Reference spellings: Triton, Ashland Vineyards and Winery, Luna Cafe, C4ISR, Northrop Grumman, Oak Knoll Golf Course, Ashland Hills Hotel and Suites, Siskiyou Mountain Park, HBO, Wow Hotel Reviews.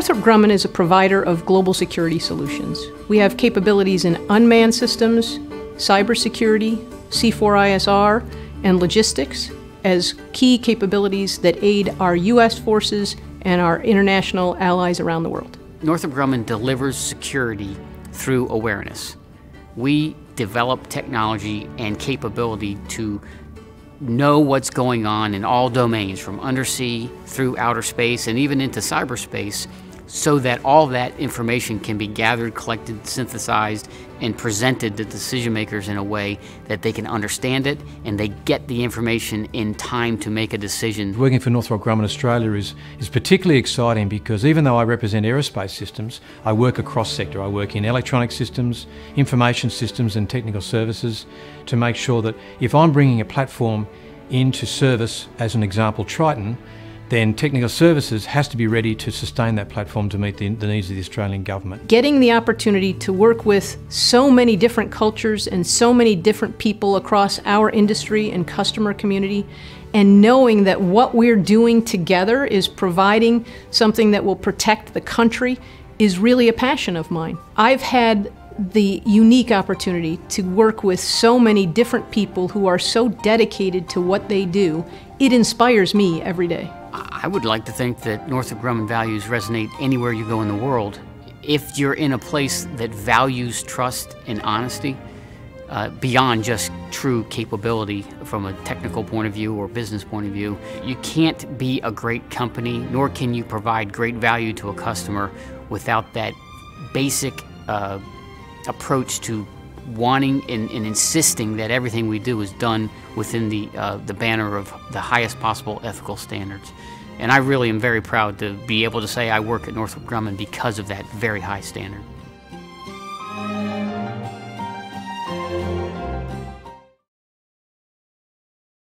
Northrop Grumman is a provider of global security solutions. We have capabilities in unmanned systems, cybersecurity, C4ISR, and logistics as key capabilities that aid our U.S. forces and our international allies around the world. Northrop Grumman delivers security through awareness. We develop technology and capability to know what's going on in all domains, from undersea through outer space and even into cyberspace, so that all that information can be gathered, collected, synthesized, and presented to decision makers in a way that they can understand it and they get the information in time to make a decision. Working for Northrop Grumman Australia is particularly exciting because even though I represent aerospace systems, I work across sector. I work in electronic systems, information systems and technical services to make sure that if I'm bringing a platform into service, as an example Triton, then technical services has to be ready to sustain that platform to meet the needs of the Australian government. Getting the opportunity to work with so many different cultures and so many different people across our industry and customer community, and knowing that what we're doing together is providing something that will protect the country, is really a passion of mine. I've had the unique opportunity to work with so many different people who are so dedicated to what they do. It inspires me every day. I would like to think that Northrop Grumman values resonate anywhere you go in the world. If you're in a place that values trust and honesty, beyond just true capability from a technical point of view or business point of view, you can't be a great company, nor can you provide great value to a customer without that basic approach to wanting and insisting that everything we do is done within the banner of the highest possible ethical standards. And I really am very proud to be able to say I work at Northrop Grumman because of that very high standard.